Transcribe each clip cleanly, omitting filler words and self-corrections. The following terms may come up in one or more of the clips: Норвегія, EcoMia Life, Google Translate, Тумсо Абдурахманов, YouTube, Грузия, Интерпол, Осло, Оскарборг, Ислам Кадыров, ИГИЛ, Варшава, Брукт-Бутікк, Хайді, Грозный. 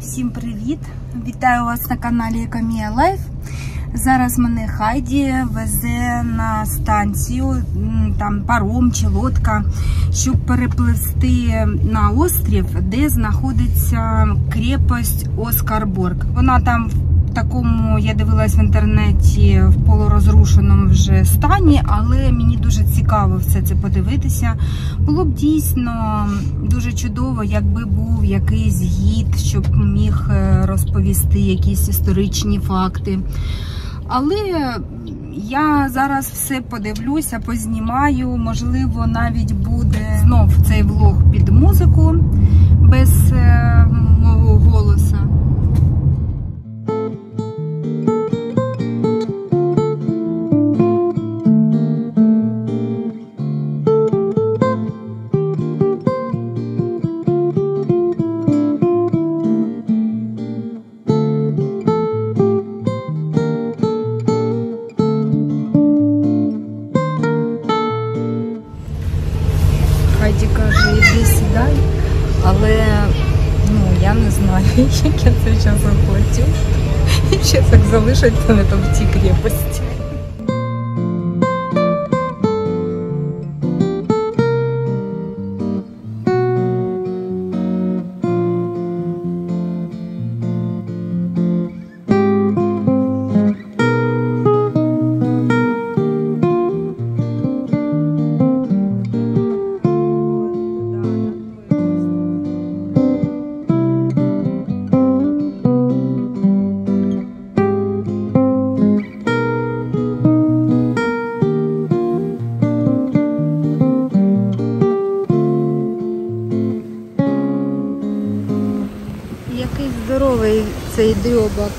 Всім привіт! Вітаю вас на каналі EcoMia Life. Зараз мене Хайді везе на станцію, там паром чи лодка, щоб перепливти на острів, де знаходиться крепость Оскарборг. Вона там в такому, я дивилась в інтернеті, в полурозрушеному вже стані, але мені дуже цікаво все це подивитися. Було б дійсно дуже чудово, якби був якийсь гід, щоб міг розповісти якісь історичні факти. Але я зараз все подивлюся, познімаю, можливо, навіть буде знов цей влог під музику, без мого голосу. Як я це зараз оплачу і ще так залишиться на там в тій крепості. Цей дьобак.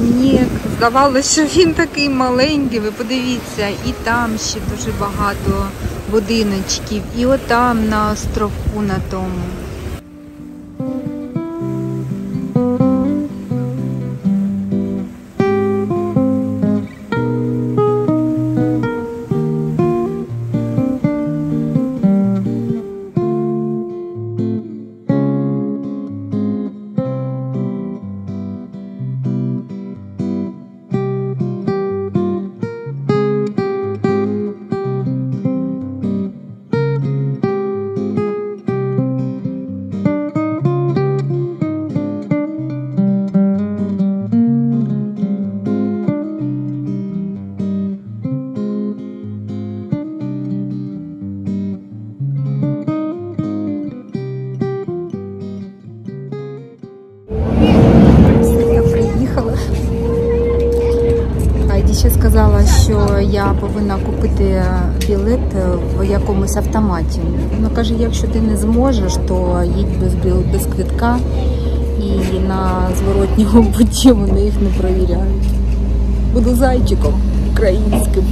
Мені здавалося, що він такий маленький, ви подивіться, і там ще дуже багато будиночків, і отам на островку на тому. Що я повинна купити білет в якомусь автоматі. Вона каже, якщо ти не зможеш, то їдь без квитка, і на зворотньому путі вони їх не перевіряють. Буду зайчиком українським.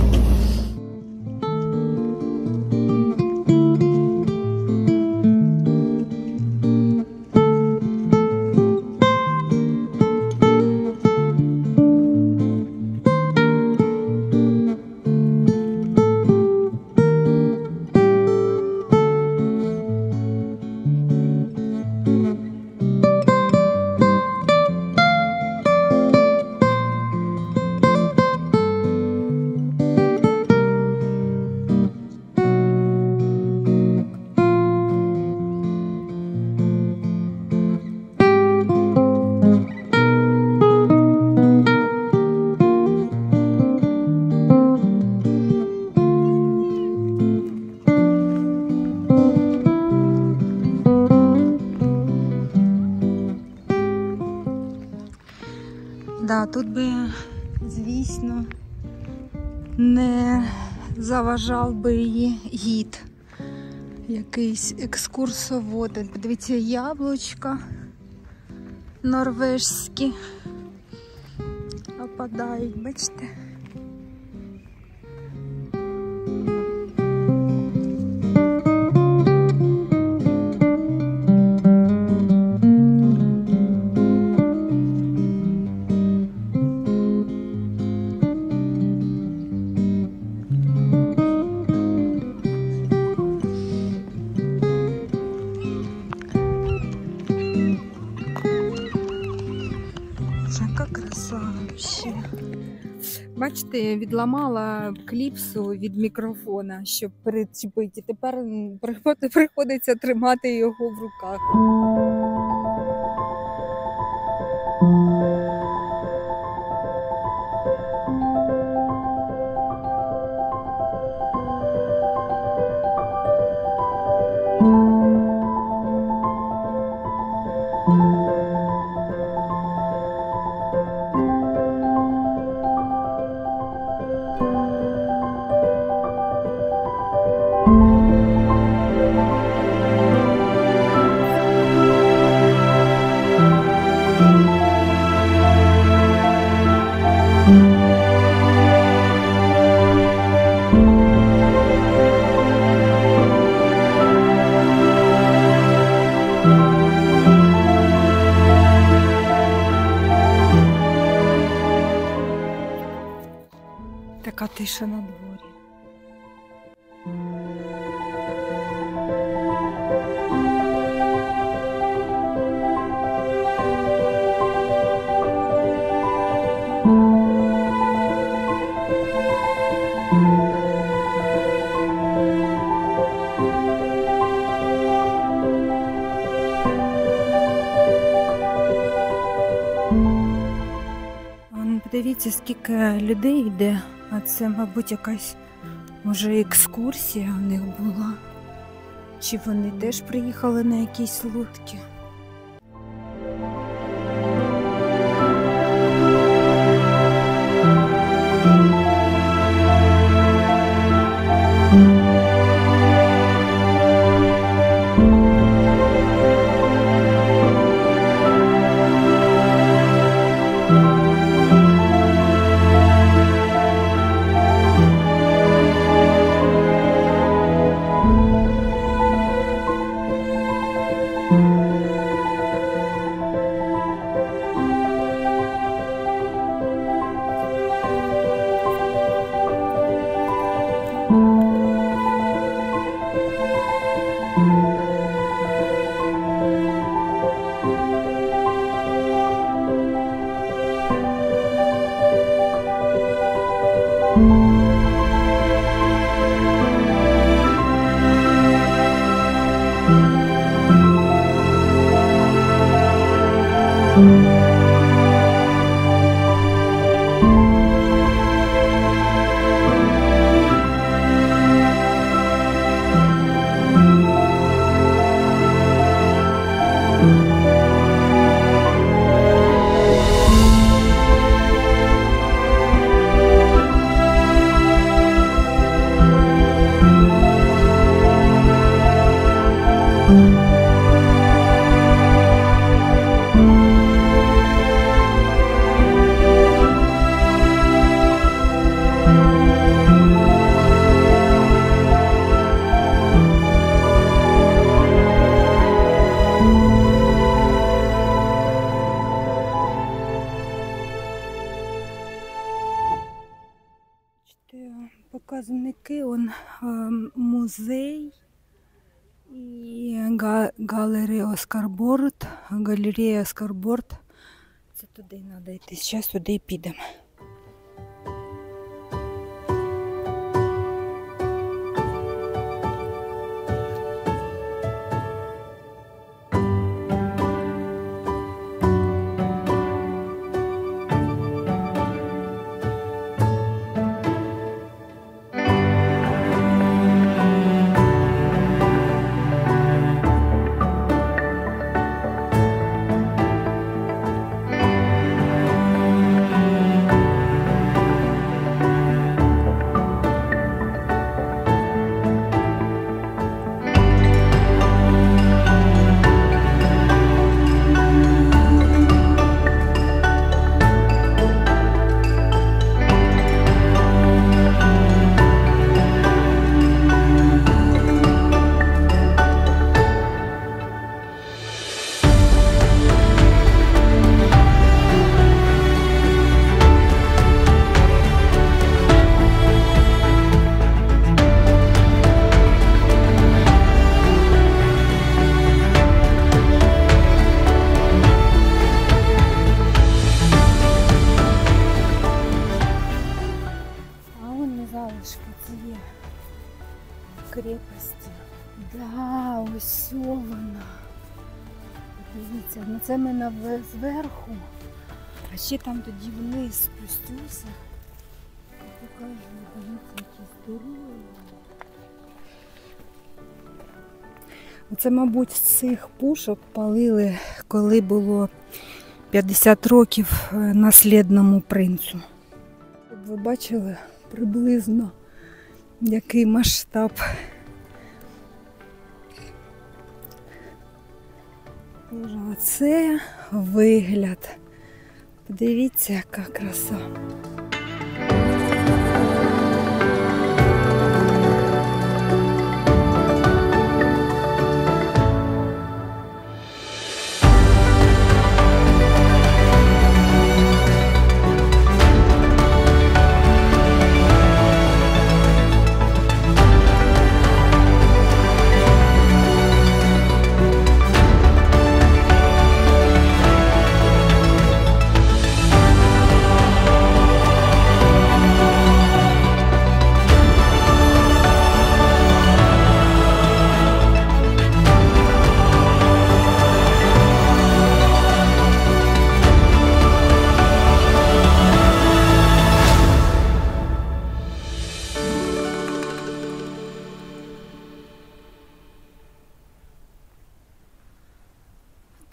Тут би, звісно, не заважав би її гід, якийсь екскурсовод. Подивіться, яблучка норвежські опадають, бачите? Боже, яка краса вообще. Бачите, відламала кліпсу від мікрофона, щоб причепити. Тепер приходиться тримати його в руках. Така тиша на дворі. Подивіться, скільки людей йде. А це, мабуть, якась, може, екскурсія у них була. Чи вони теж приїхали на якісь лодки? Показники, он музей і галерея Оскарборг. Це туди треба йти. Зараз туди і підемо. дивіться, на це ми зверху. А ще там тоді вниз спустюся. Покажу, дивіться, які здорові. Це, мабуть, з цих пушок палили, коли було 50 років наслідному принцу. Ви бачили приблизно, який масштаб. Оце вигляд. Подивіться, яка краса.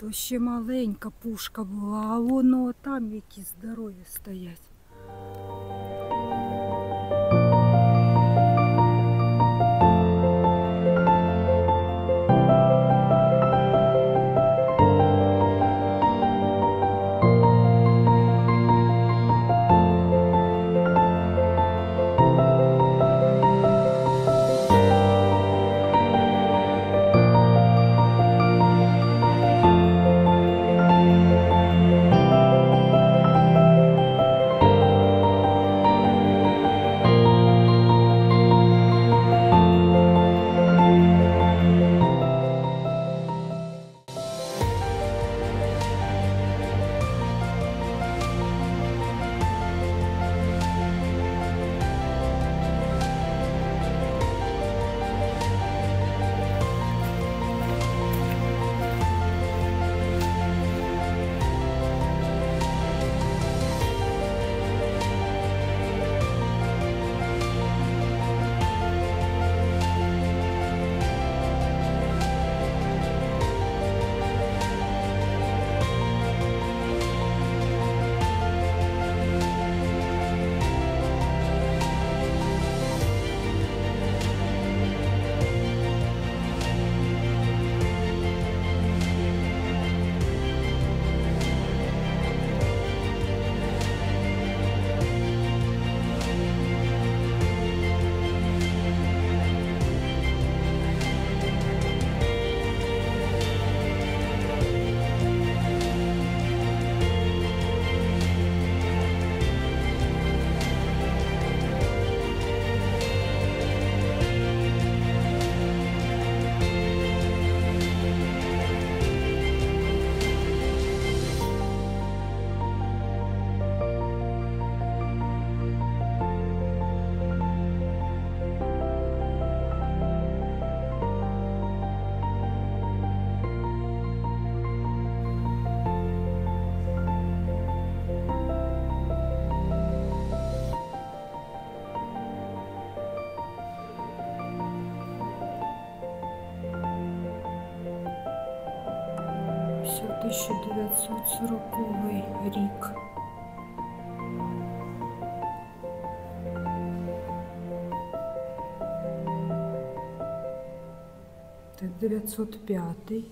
То ще маленька пушка була, а воно там які здорові стоять. Це 1940 рік. Так, 905-й.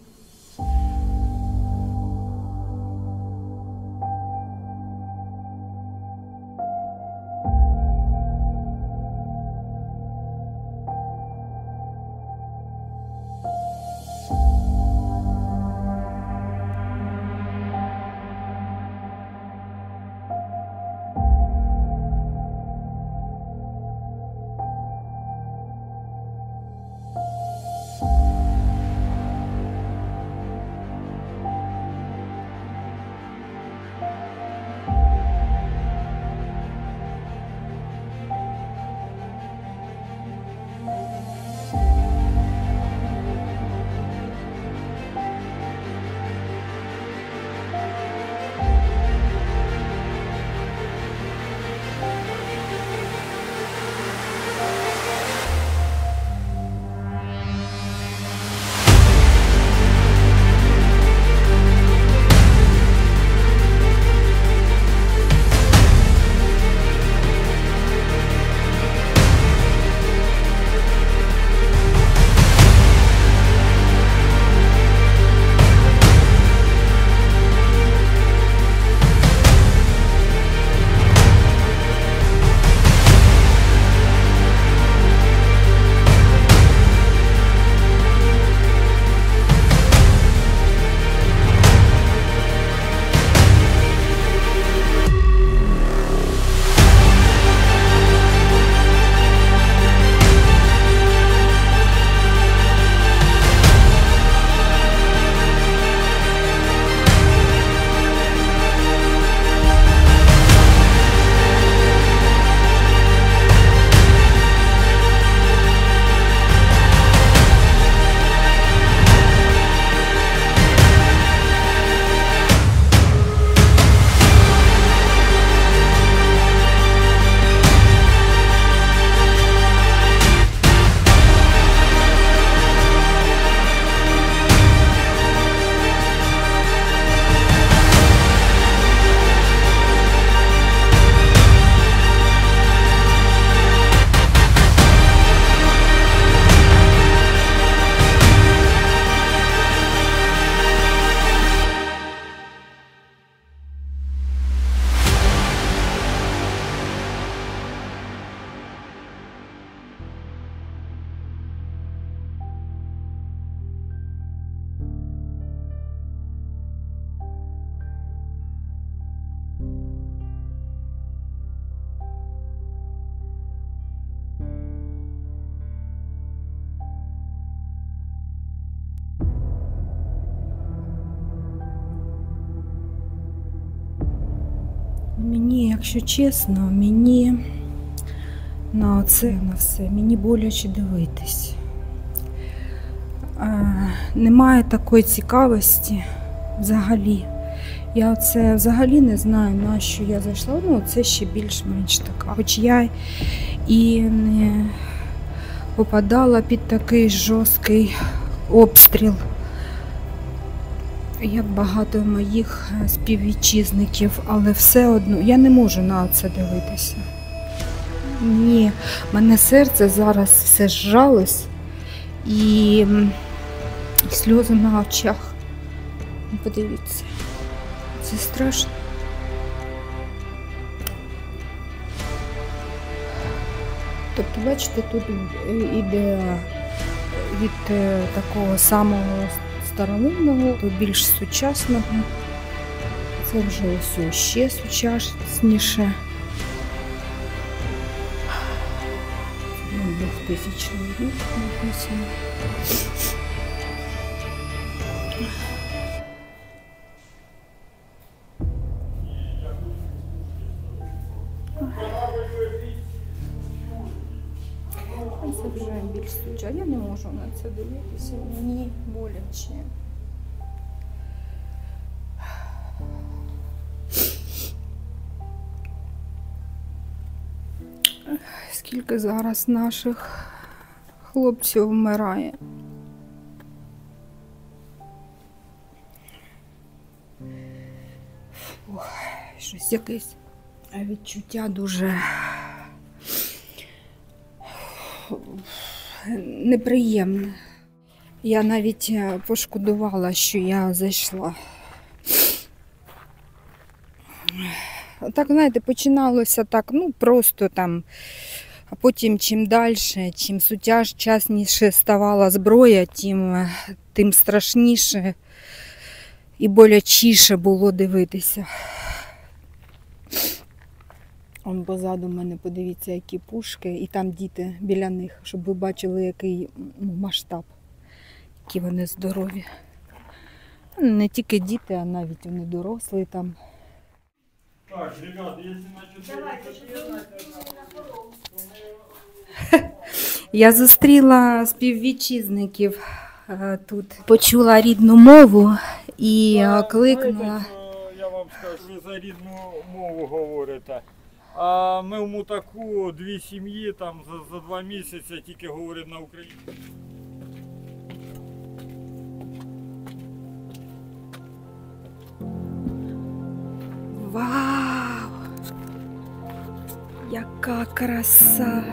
Мені, якщо чесно, мені на це, на все, мені боляче дивитись. Немає такої цікавості взагалі. Я це взагалі не знаю, на що я зайшла, ну це ще більш-менш така. Хоч я і не попадала під такий жорсткий обстріл, як багато моїх співвітчизників, але все одно я не можу на це дивитися. Ні, мене серце зараз все зжалось і сльози на очах. Подивіться, це страшно. Тобто, бачите, тут іде від такого самого старовинного до більш сучасного. Це вже все ще сучасніше. 2000 років написано. Це вже більш сучасне. Я не можу на це дивитися. Мені боляче. Скільки зараз наших хлопців вмирає. Ох, щось якесь відчуття дуже неприємне. Я навіть пошкодувала, що я зайшла. Так, знаєте, починалося так, ну просто там. А потім, чим далі, чим сучасніше ставала зброя, тим страшніше і болячіше було дивитися. Он позаду мене, подивіться, які пушки, і там діти біля них, щоб ви бачили, який масштаб, які вони здорові. Не тільки діти, а навіть вони дорослі там. Так, ребята, якщо я зустріла співвітчизників тут, почула рідну мову і кликнула. Я вам скажу, ви за рідну мову говорите. А ми в Мутаку, дві сім'ї, там за 2 місяці тільки говорять на українській. Вау! Яка краса!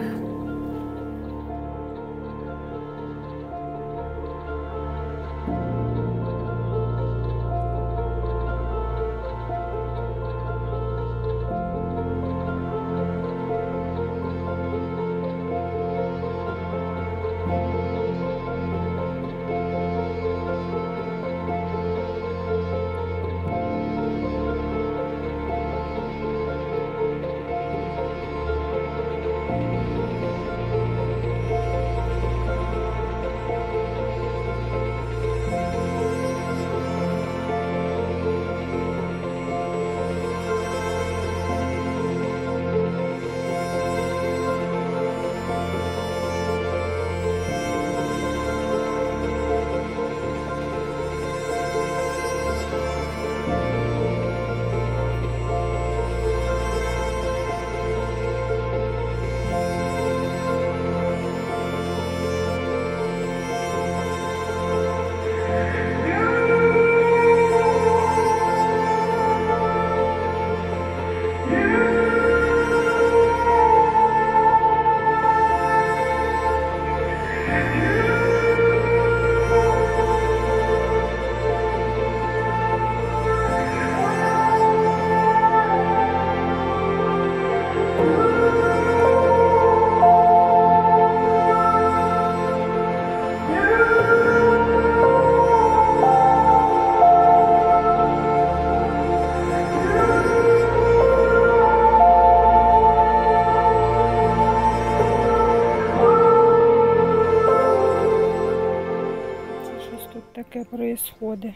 Таке происходить.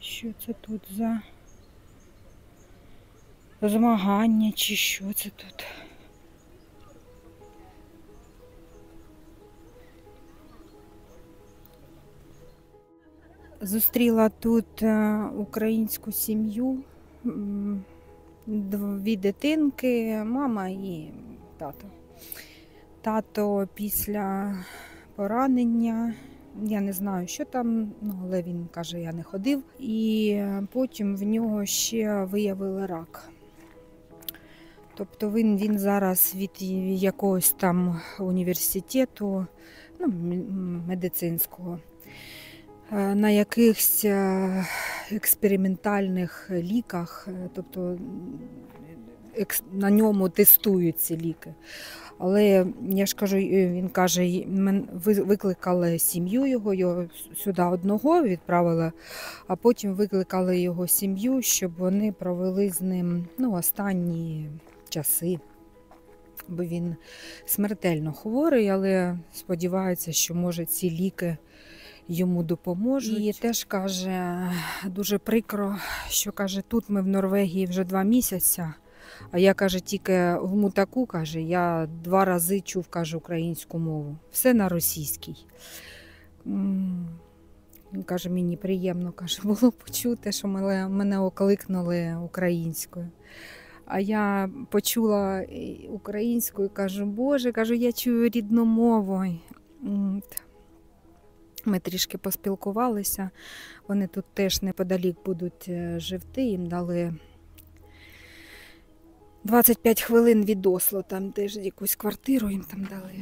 Що це тут за змагання чи що це тут. Зустріла тут українську сім'ю, дві дитинки, мама і тато. Тато після поранення, я не знаю, що там, але він каже, я не ходив. І потім в нього ще виявили рак. Тобто він зараз від якогось там університету, ну, медицинського, на якихось експериментальних ліках, тобто на ньому тестують ці ліки. Але я ж кажу, він каже, викликали сім'ю його сюди одного відправили, а потім викликали його сім'ю, щоб вони провели з ним, ну, останні часи. Бо він смертельно хворий, але сподівається, що може ці ліки йому допоможуть. І теж каже, дуже прикро, що каже, тут ми в Норвегії вже 2 місяці, а я, каже, тільки в Мутаку, каже, я 2 рази чув, каже, українську мову. Все на російській. Він каже, мені приємно, каже, було почути, що мене окликнули українською. А я почула українську і кажу, Боже, кажу, я чую рідну мову. Ми трішки поспілкувалися, вони тут теж неподалік будуть жити, їм дали 25 хвилин від Осло, там теж якусь квартиру їм там дали.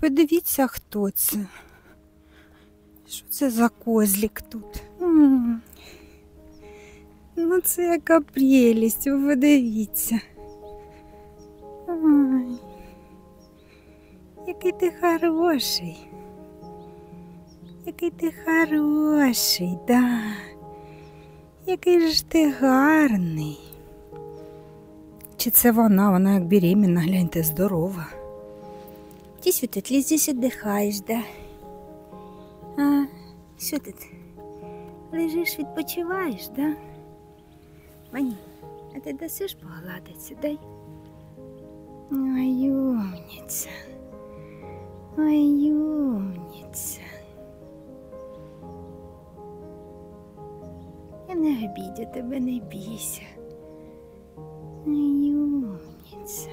Подивіться, хто це. Що це за козлик тут? Ну це яка прелість, ви подивіться. Ой, який ти хороший. Який ти хороший, да. Який ж ти гарний. Чи це вона як беременна, гляньте, здорова. Ты, Светочка, здесь отдыхаешь, да? А, что ты? Лежишь, отпочиваешь, да? Мани, а ты досишь погладиться, дай? Ой, умница. Ой, умница. Я не обидя тебя, не бейся. Ой, умница.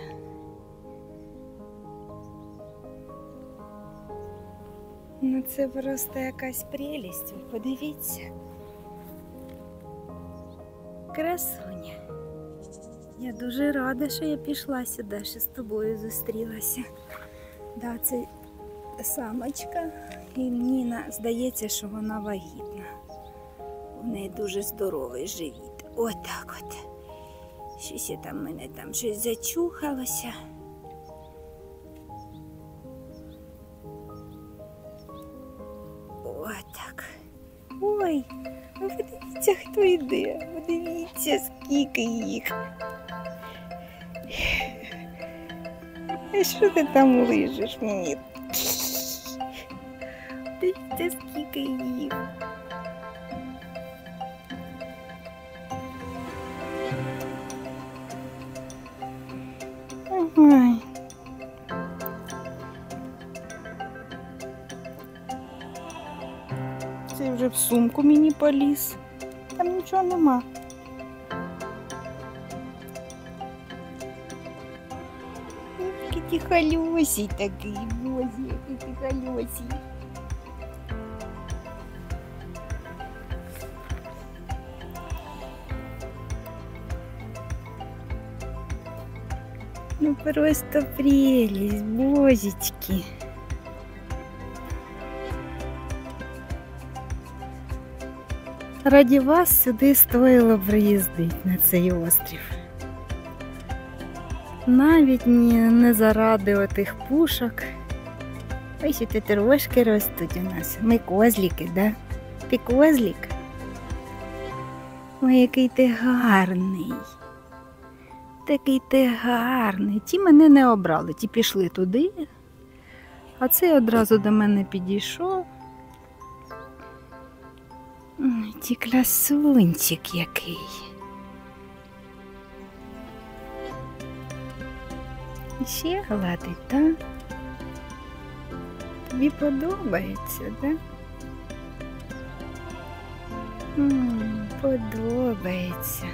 Ну це просто якась прелість, ви подивіться. Красуня. Я дуже рада, що я пішла сюди, що з тобою зустрілася. Да, це самочка, і мені здається, що вона вагітна. У неї дуже здоровий живіт. Отак от. Щось я там, мене там щось зачухалося. Отак. Ой, ви подивіться, хто йде. Подивіться, скільки їх. А що ти там лижеш мені? Дивіться, скільки їх. Ой. Це вже в сумку мені поліз. Там нічого нема. Який ти халюсій такий, боже, який ти халюсій. Ну просто прелесть, божечки. Раді вас сюди стоїло приїздити на цей острів. Навіть не заради отих пушок. Ось тетерушки ростуть у нас. Ми козліки, да? Ти козлік? Ой, який ти гарний. Такий ти гарний. Ті мене не обрали, ті пішли туди, а цей одразу до мене підійшов. Ой, ті красунчик який. І ще гладить, так? Тобі подобається, так? Подобається.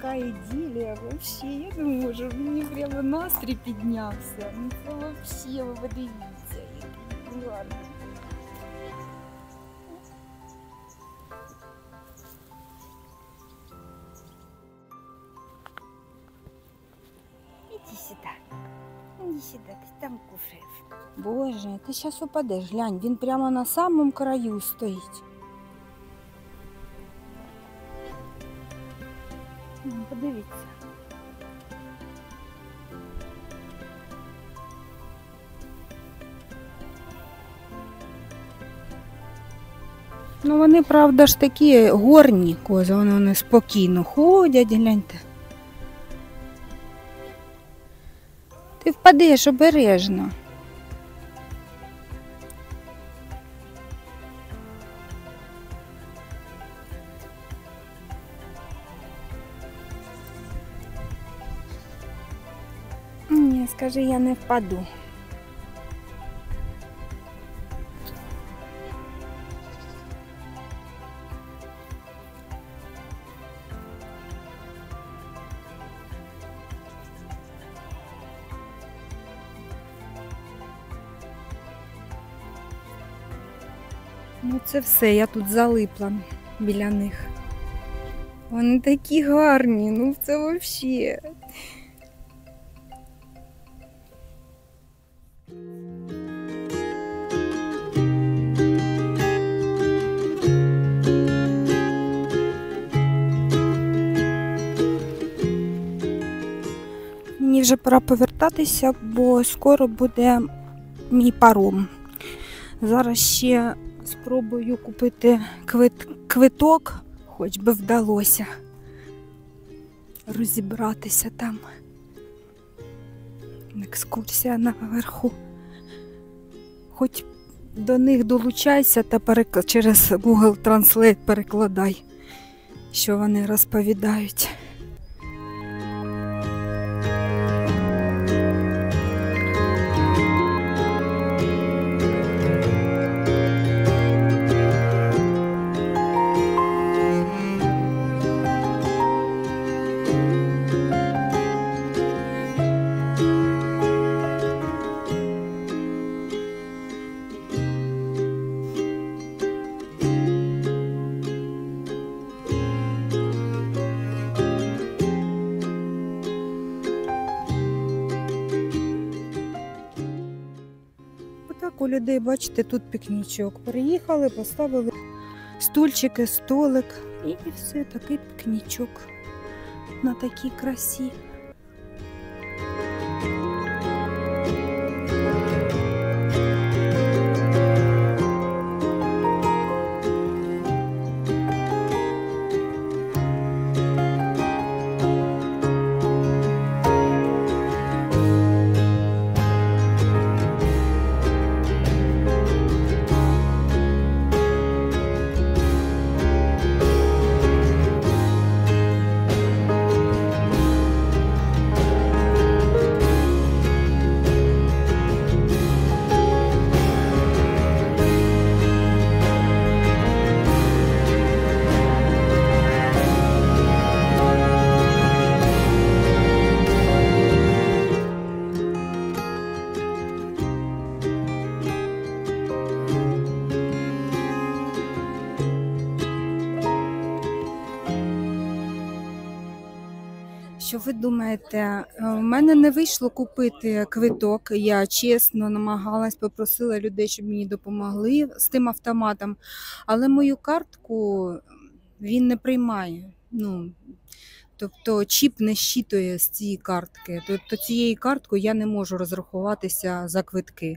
Такая идиллия вообще, я думаю, уже мне прямо настрой поднялся. Ну вообще, вы подивитесь, ладно. Иди сюда, ты там кушаешь. Боже, ты сейчас упадешь, глянь, он прямо на самом краю стоит. Подивіться. Ну вони, правда ж, такі горні кози, вони спокійно ходять, гляньте. Ти впадеш обережно. Ні, скажи, я не впаду. Ну це все, я тут залипла біля них. Вони такі гарні, ну це взагалі. Мені вже пора повертатися, бо скоро буде мій паром. Зараз ще спробую купити квиток, хоч би вдалося розібратися там. Екскурсія наверху. Хоч до них долучайся та через Google Translate перекладай, що вони розповідають. у людей. Бачите, тут пікнічок. Приїхали, поставили стульчики, столик. І все, такий пікнічок на такій красі. Що ви думаєте, в мене не вийшло купити квиток, я чесно намагалась, попросила людей, щоб мені допомогли з тим автоматом, але мою картку він не приймає, тобто чіп не щитує з цієї картки, тобто цією карткою я не можу розрахуватися за квитки,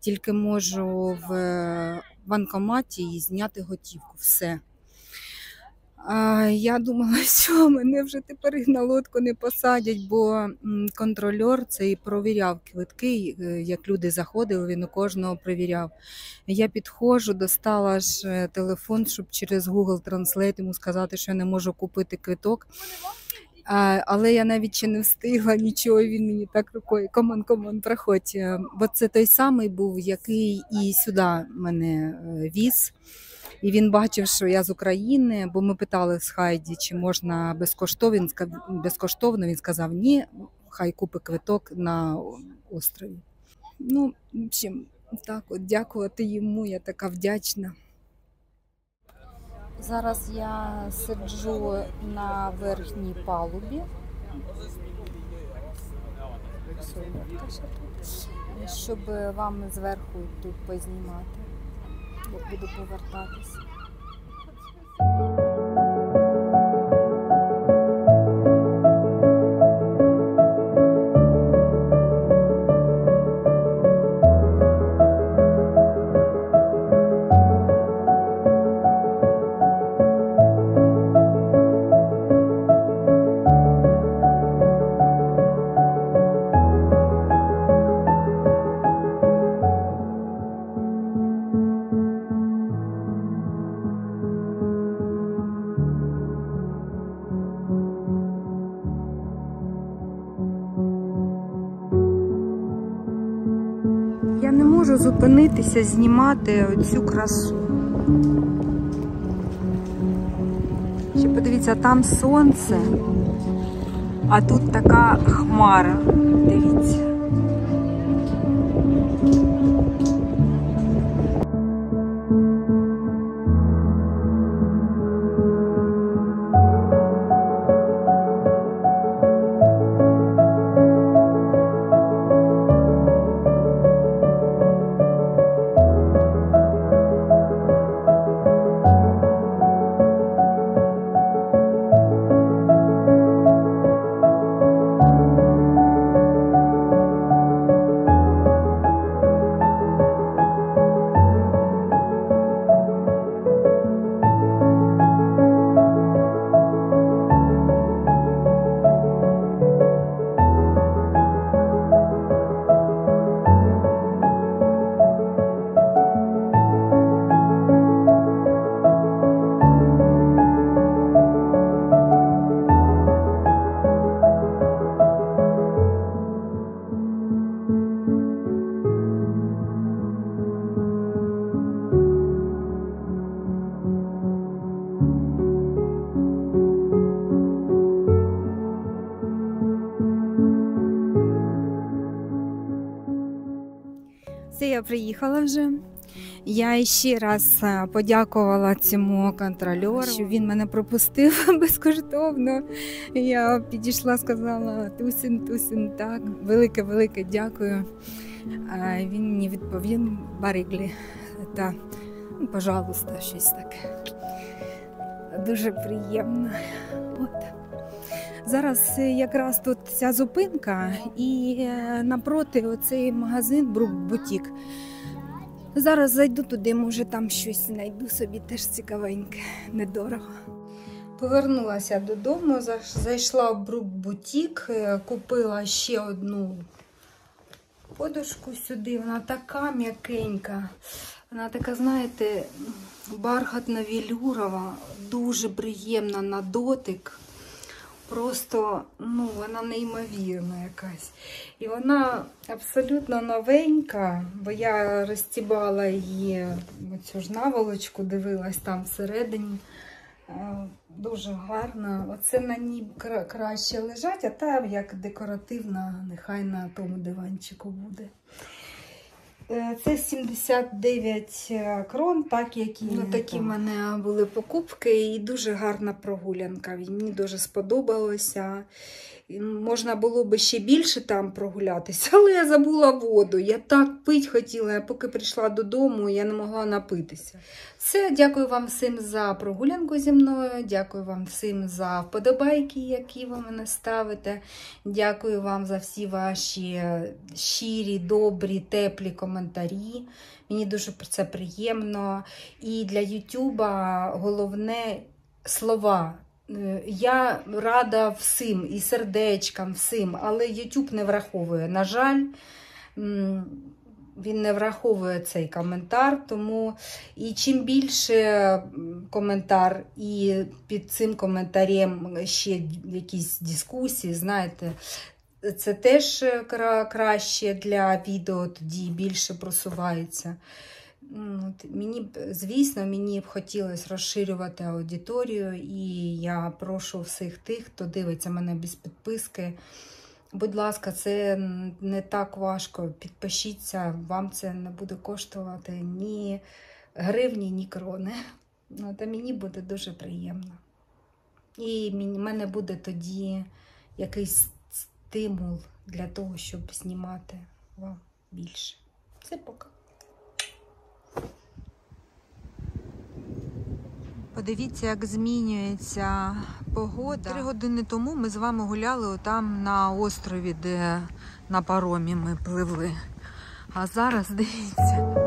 тільки можу в банкоматі зняти готівку, все. Я думала, що мене вже тепер на лодку не посадять, бо контрольор цей провіряв квитки, як люди заходили, він у кожного провіряв. Я підходжу, достала ж телефон, щоб через Google Translate йому сказати, що я не можу купити квиток. Але я навіть ще не встигла нічого, він мені так рукою, команд, проходь. Бо це той самий був, який і сюди мене віз. І він бачив, що я з України, бо ми питали з Хайді, чи можна безкоштовно. Він сказав, ні, хай купи квиток на острові. Ну, в общем, так от, дякувати йому, я така вдячна. Зараз я сиджу на верхній палубі. Щоб вам зверху тут познімати. Я буду повертатися. Зупинитися, знімати цю красу. Ще подивіться, там сонце, а тут така хмара. Дивіться. Я приїхала вже. Я ще раз подякувала цьому контрольору, що він мене пропустив безкоштовно. Я підійшла, сказала тусін, так. Велике-велике дякую. він не відповім бариглі. Та, ну, пожалуйста, щось таке. Дуже приємно. От. Зараз якраз тут ця зупинка і напроти оцей магазин Брукт-Бутікк. Зараз зайду туди, може там щось знайду собі, теж цікавеньке, недорого. Повернулася додому, зайшла в Брукт-Бутікк, купила ще одну подушку сюди. Вона така м'якенька, вона така, знаєте, бархатно-велюрова, дуже приємна на дотик. Просто, ну, вона неймовірна якась. І вона абсолютно новенька, бо я розтібала її, оцю ж наволочку, дивилась там всередині. Дуже гарна. Оце на ній краще лежать, а та як декоративна, нехай на тому диванчику буде. Це 79 крон, так як і... Ну, такі в мене були покупки і дуже гарна прогулянка. Мені дуже сподобалося. Можна було б ще більше там прогулятися, але я забула воду. Я так пити хотіла, поки прийшла додому, я не могла напитися. Все, дякую вам всім за прогулянку зі мною, дякую вам всім за вподобайки, які ви мене ставите. Дякую вам за всі ваші щирі, добрі, теплі коментарі. Мені дуже це приємно. І для Ютуба головне слова. Я рада всім, і сердечкам, всім, але YouTube не враховує, на жаль, він не враховує цей коментар, тому і чим більше коментар, і під цим коментарем ще якісь дискусії, знаєте, це теж краще для відео, тоді більше просувається. От, звісно, мені б хотілося розширювати аудиторію, і я прошу всіх тих, хто дивиться мене без підписки, будь ласка, це не так важко, підпишіться, вам це не буде коштувати ні гривні, ні крони. Ну, та мені буде дуже приємно. І в мене буде тоді якийсь стимул для того, щоб знімати вам більше. Все, пока. Подивіться, як змінюється погода. 3 години тому ми з вами гуляли отам на острові, де на паромі ми пливли. А зараз, дивіться...